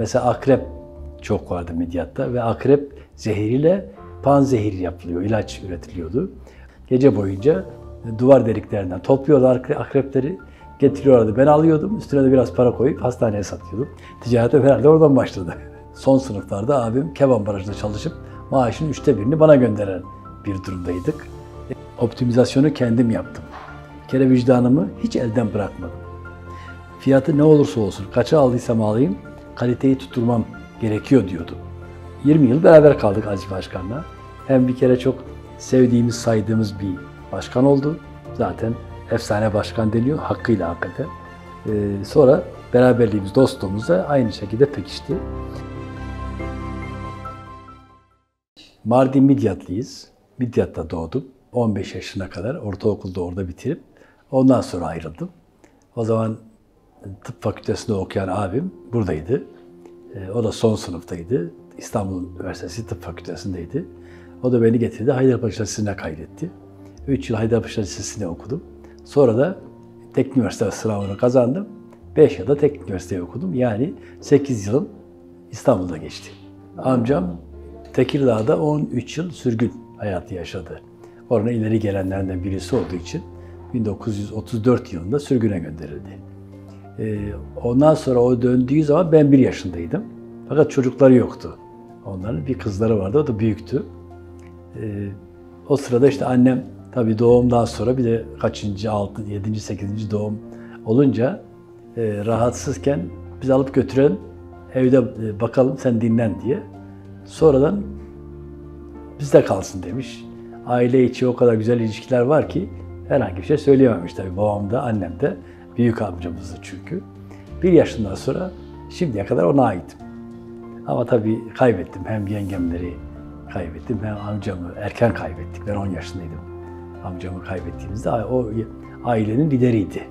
Mesela akrep çok vardı Midyat'ta ve akrep zehiriyle panzehir yapılıyor, ilaç üretiliyordu. Gece boyunca duvar deliklerinden topluyorlar akrepleri, getiriyorlardı. Ben alıyordum, üstüne de biraz para koyup hastaneye satıyordum. Ticarete herhalde oradan başladı. Son sınıflarda abim Keban Barajı'nda çalışıp maaşın 1/3'ünü bana gönderen bir durumdaydık. Optimizasyonu kendim yaptım. Bir kere vicdanımı hiç elden bırakmadım. Fiyatı ne olursa olsun, kaça aldıysam alayım, kaliteyi tutturmam gerekiyor diyordu. 20 yıl beraber kaldık Aziz Başkan'la. Hem bir kere çok sevdiğimiz, saydığımız bir başkan oldu. Zaten efsane başkan deniyor, hakkıyla hakikaten. Sonra beraberliğimiz, dostluğumuz da aynı şekilde pekişti. Mardin Midyatlıyız. Midyat'ta doğdum. 15 yaşına kadar ortaokulda orada bitirip ondan sonra ayrıldım. O zaman tıp fakültesinde okuyan abim buradaydı. O da son sınıftaydı. İstanbul Üniversitesi Tıp Fakültesi'ndeydi. O da beni getirdi, Haydarpaşa Lisesi'ne kaydetti. 3 yıl Haydarpaşa Lisesi'ne okudum. Sonra da teknik üniversite sınavını kazandım. 5 yılda teknik üniversiteyi okudum. Yani 8 yılım İstanbul'da geçti. Amcam Tekirdağ'da 13 yıl sürgün hayatı yaşadı. Orada ileri gelenlerden birisi olduğu için 1934 yılında sürgüne gönderildi. Ondan sonra o döndüğü zaman ben 1 yaşındaydım. Fakat çocukları yoktu. Onların bir kızları vardı, o da büyüktü. O sırada işte annem tabii doğumdan sonra bir de kaçıncı, 7. 8. doğum olunca rahatsızken bizi alıp götüren evde bakalım sen dinlen diye. Sonradan bizde kalsın demiş. Aile içi o kadar güzel ilişkiler var ki herhangi bir şey söyleyememiş tabii babam da annem de büyük amcamızdı çünkü. 1 yaşından sonra şimdiye kadar ona aitim. Ama tabii kaybettim, hem yengemleri kaybettim hem amcamı erken kaybettik. Ben 10 yaşındaydım amcamı kaybettiğimizde. O ailenin lideriydi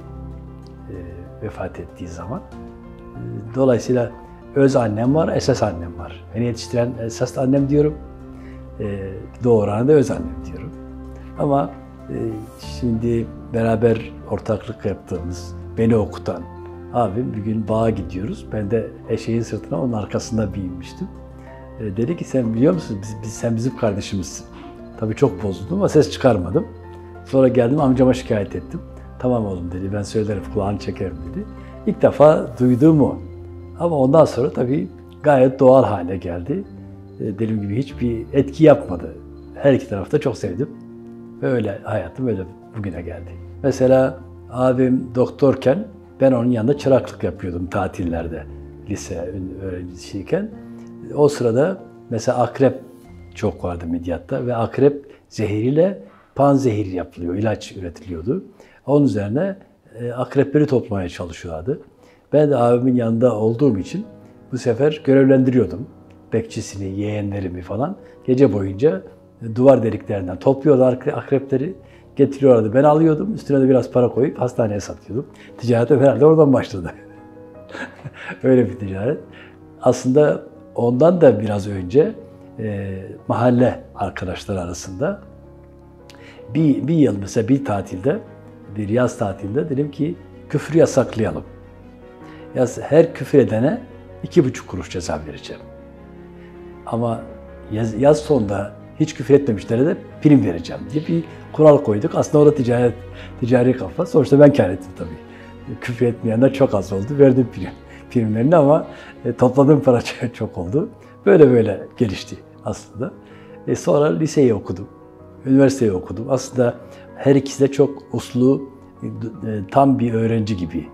vefat ettiği zaman. Dolayısıyla öz annem var, esas annem var. Beni yetiştiren esas annem diyorum. Doğuran da öz annem diyorum. Ama şimdi beraber ortaklık yaptığımız, beni okutan abim bir gün bağa gidiyoruz. Ben de eşeğin sırtına onun arkasında binmiştim. Dedi ki sen biliyor musun sen bizim kardeşimizsin. Tabii çok bozuldum ama ses çıkarmadım. Sonra geldim amcama şikayet ettim. Tamam oğlum dedi ben söylerim kulağını çekerim dedi. İlk defa duyduğum o. Ama ondan sonra tabii gayet doğal hale geldi. Dediğim gibi hiçbir etki yapmadı. Her iki tarafı da çok sevdim. Ve öyle hayatım öyle bugüne geldi. Mesela abim doktorken ben onun yanında çıraklık yapıyordum tatillerde. Lise öğrencisiyken. O sırada mesela akrep çok vardı Midyat'ta ve akrep zehiriyle panzehir yapılıyor, ilaç üretiliyordu. Onun üzerine akrepleri toplamaya çalışıyorlardı. Ben de abimin yanında olduğum için bu sefer görevlendiriyordum. Bekçisini, yeğenlerimi falan gece boyunca duvar deliklerinden topluyorlar akrepleri, getiriyorlardı. Ben alıyordum, üstüne de biraz para koyup hastaneye satıyordum. Ticarete herhalde oradan başladı. Öyle bir ticaret. Aslında ondan da biraz önce mahalle arkadaşları arasında bir yıl mesela bir tatilde, bir yaz tatilinde dedim ki küfür yasaklayalım. Her küfür edene 2,5 kuruş ceza vereceğim. Ama yaz sonunda hiç küfür etmemişlere de prim vereceğim diye bir kural koyduk. Aslında orada ticari kafa. Sonuçta ben kâr ettim tabii. Küfür etmeyenler çok az oldu. Verdim primlerini ama topladığım para çok oldu. Böyle gelişti aslında. Sonra liseyi okudum. Üniversiteyi okudum. Aslında her ikisi de çok uslu, tam bir öğrenci gibi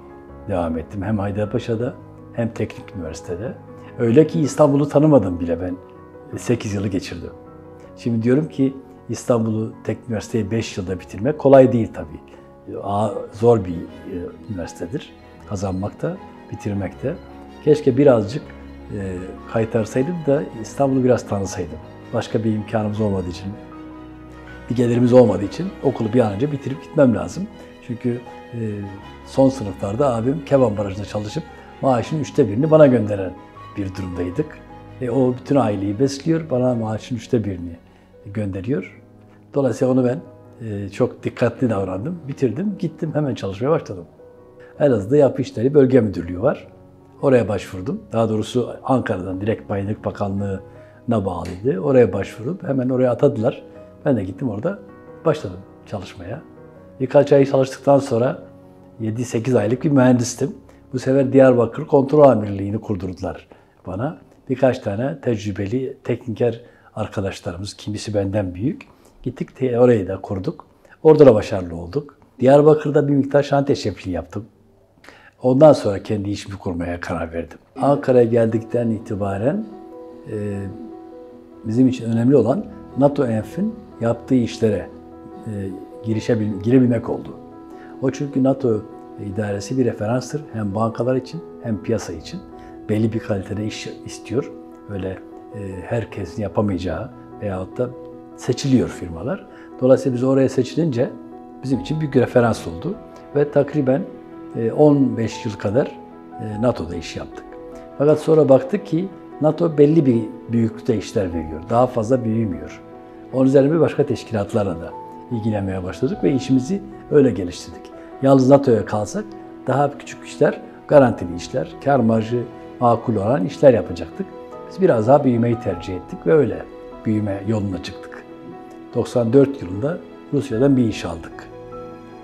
devam ettim. Hem Haydarpaşa'da hem Teknik Üniversitede. Öyle ki İstanbul'u tanımadım bile ben. 8 yılı geçirdim. Şimdi diyorum ki İstanbul'u Teknik Üniversiteyi 5 yılda bitirmek kolay değil tabii. Zor bir üniversitedir kazanmakta, bitirmekte. Keşke birazcık kaytarsaydım da İstanbul'u biraz tanısaydım. Başka bir imkanımız olmadığı için, bir gelirimiz olmadığı için okulu bir an önce bitirip gitmem lazım. Çünkü son sınıflarda abim Keban Barajı'nda çalışıp maaşın 1/3'ünü bana gönderen bir durumdaydık. O bütün aileyi besliyor, bana maaşın 1/3'ünü gönderiyor. Dolayısıyla onu ben çok dikkatli davrandım, bitirdim, gittim hemen çalışmaya başladım. Elazığ'da Yapı İşleri Bölge Müdürlüğü var. Oraya başvurdum. Daha doğrusu Ankara'dan direkt Bayındırlık Bakanlığı'na bağlıydı. Oraya başvurup hemen oraya atadılar. Ben de gittim, orada başladım çalışmaya. Birkaç ay çalıştıktan sonra 7-8 aylık bir mühendistim. Bu sefer Diyarbakır Kontrol Amirliği'ni kurdurdular bana. Birkaç tane tecrübeli tekniker arkadaşlarımız, kimisi benden büyük. Gittik, orayı da kurduk. Orada da başarılı olduk. Diyarbakır'da bir miktar şantiye şefliği yaptım. Ondan sonra kendi işimi kurmaya karar verdim. Ankara'ya geldikten itibaren bizim için önemli olan NATO ENF'in yaptığı işlere girebilmek oldu. O çünkü NATO idaresi bir referanstır. Hem bankalar için hem piyasa için. Belli bir kalitede iş istiyor. Böyle herkesin yapamayacağı veyahut da seçiliyor firmalar. Dolayısıyla biz oraya seçilince bizim için büyük bir referans oldu. Ve takriben 15 yıl kadar NATO'da iş yaptık. Fakat sonra baktık ki NATO belli bir büyüklükte işler veriyor. Daha fazla büyümüyor. Onun üzerine bir başka teşkilatlarla da ilgilenmeye başladık ve işimizi öyle geliştirdik. Yalnız NATO'ya kalsak daha küçük işler, garantili işler, kar marjı makul olan işler yapacaktık. Biz biraz daha büyümeyi tercih ettik ve öyle büyüme yoluna çıktık. 94 yılında Rusya'dan bir iş aldık.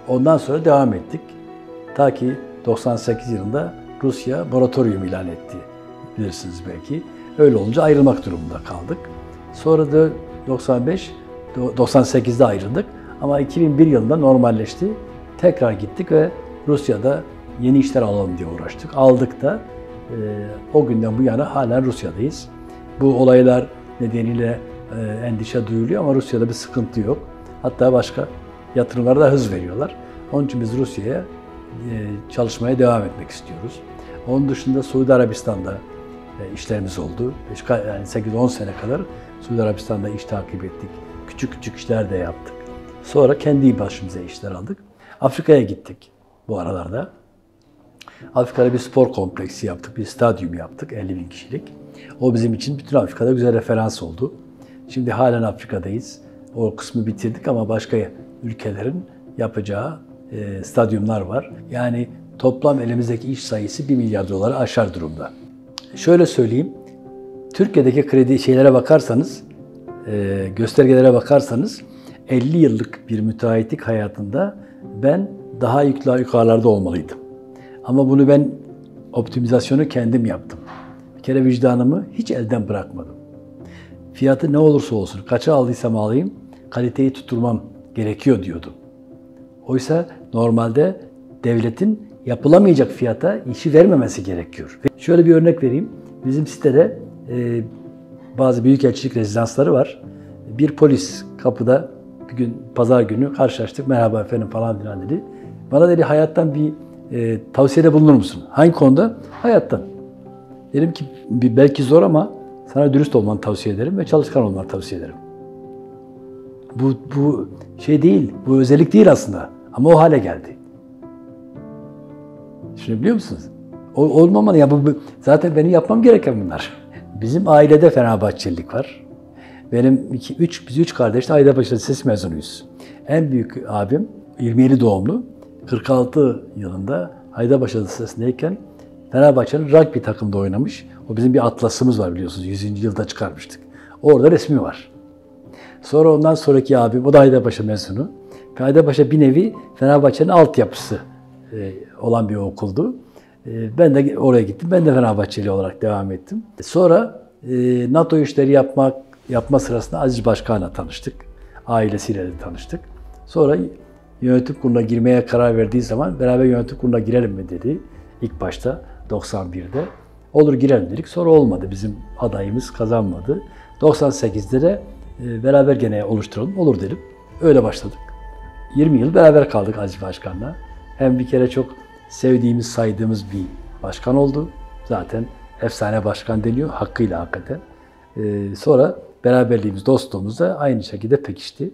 Ondan sonra devam ettik. Ta ki 98 yılında Rusya moratorium ilan etti. Bilirsiniz belki. Öyle olunca ayrılmak durumunda kaldık. Sonra da 98'de ayrıldık. Ama 2001 yılında normalleşti. Tekrar gittik ve Rusya'da yeni işler alalım diye uğraştık. Aldık da o günden bu yana halen Rusya'dayız. Bu olaylar nedeniyle endişe duyuluyor ama Rusya'da bir sıkıntı yok. Hatta başka yatırımlara da hız veriyorlar. Onun için biz Rusya'ya çalışmaya devam etmek istiyoruz. Onun dışında Suudi Arabistan'da işlerimiz oldu. 8-10 sene kadar Suudi Arabistan'da iş takip ettik. Küçük küçük işler de yaptık. Sonra kendi başımıza işler aldık. Afrika'ya gittik bu aralarda. Afrika'da bir spor kompleksi yaptık, bir stadyum yaptık 50.000 kişilik. O bizim için bütün Afrika'da güzel referans oldu. Şimdi halen Afrika'dayız. O kısmı bitirdik ama başka ülkelerin yapacağı stadyumlar var. Yani toplam elimizdeki iş sayısı 1 milyar doları aşar durumda. Şöyle söyleyeyim, Türkiye'deki kredi şeylere bakarsanız, göstergelere bakarsanız 50 yıllık bir müteahhitlik hayatında ben daha yukarılarda olmalıydım. Ama bunu ben optimizasyonu kendim yaptım. Bir kere vicdanımı hiç elden bırakmadım. Fiyatı ne olursa olsun, kaça aldıysam alayım, kaliteyi tutturmam gerekiyor diyordum. Oysa normalde devletin yapılamayacak fiyata işi vermemesi gerekiyor. Şöyle bir örnek vereyim. Bizim sitede bazı büyükelçilik rezidansları var. Bir polis kapıda bir gün pazar günü karşılaştık. Merhaba efendim falan filan dedi. Bana dedi hayattan bir tavsiyede bulunur musun? Hangi konuda? Hayattan. Dedim ki belki zor ama sana dürüst olmanı tavsiye ederim ve çalışkan olmanı tavsiye ederim. Bu şey değil, bu özellik değil aslında. Ama o hale geldi. Düşünebiliyor musunuz? Olmamalı ya, bu zaten benim yapmam gereken bunlar. Bizim ailede Fenerbahçelilik var. Biz üç kardeş de Haydarpaşa Lisesi mezunuyuz. En büyük abim 27 doğumlu. 46 yılında Haydarpaşa Lisesi'ndeyken Fenerbahçe'nin rugby takımda oynamış. O bizim bir atlasımız var biliyorsunuz. 100. yılda çıkarmıştık. Orada resmi var. Sonra ondan sonraki abim, o da Haydarpaşa mezunu. Haydarpaşa bir nevi Fenerbahçe'nin altyapısı olan bir okuldu. Ben de oraya gittim. Ben de Fenerbahçeli olarak devam ettim. Sonra NATO işleri yapma sırasında Aziz Başkan'la tanıştık. Ailesiyle de tanıştık. Sonra yönetim kuruluna girmeye karar verdiği zaman beraber yönetim kuruluna girelim mi dedi. İlk başta 91'de. Olur girelim dedik. Sonra olmadı. Bizim adayımız kazanmadı. 98'de de beraber gene oluşturalım. Olur dedim. Öyle başladık. 20 yıl beraber kaldık Aziz Başkan'la. Hem bir kere çok sevdiğimiz, saydığımız bir başkan oldu. Zaten efsane başkan deniyor. Hakkıyla hakikaten. Sonra beraberliğimiz, dostluğumuz da aynı şekilde pekişti.